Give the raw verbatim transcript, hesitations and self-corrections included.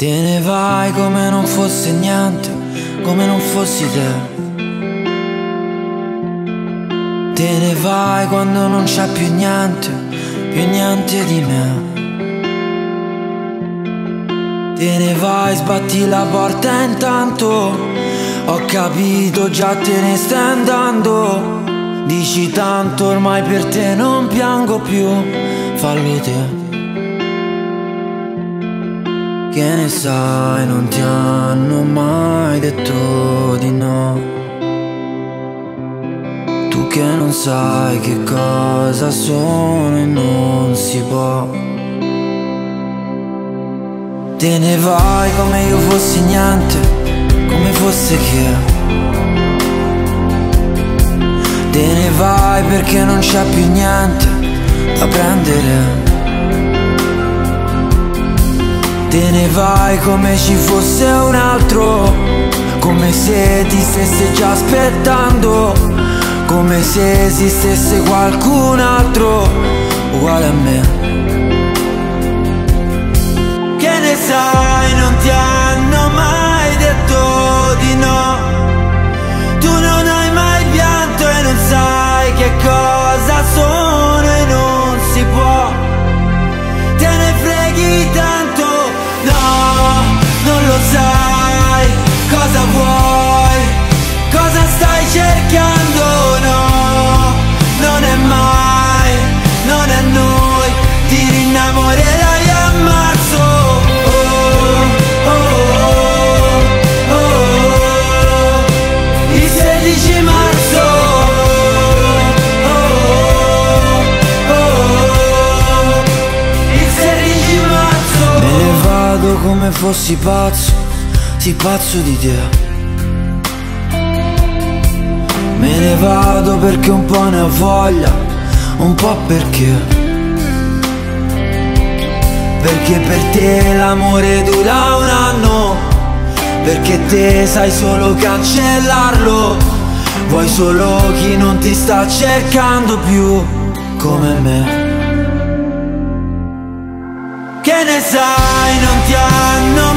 Te ne vai come non fosse niente, come non fossi te. Te ne vai quando non c'è più niente, più niente di me. Te ne vai, sbatti la porta intanto, ho capito già te ne stai andando. Dici tanto ormai per te non piango più, fallo te. Che ne sai, non ti hanno mai detto di no. Tu che non sai che cosa sono e non si può. Te ne vai come io fossi niente, come fosse che. Te ne vai perché non c'è più niente da prendere. Te ne vai come ci fosse un altro, come se ti stesse già aspettando, come se esistesse qualcun altro uguale a me. Che ne sai, non ti hanno mai detto di no. Tu non hai mai pianto e non sai che cosa sono e non si può. Te ne freghi tanto. No, non lo sai cosa vuoi, cosa stai cercando, no, non è mai, non è noi, ti rinnamorerai a marzo. Oh, oh, oh, oh, oh, il sedici marzo. Oh, oh, oh, oh, il sedici marzo. Me ne vado come fossi pazzo, sì pazzo di te. Me ne vado perché un po' ne ho voglia, un po' perché. Perché per te l'amore dura un anno, perché te sai solo cancellarlo. Vuoi solo chi non ti sta cercando più come me. Che ne sai, non ti hanno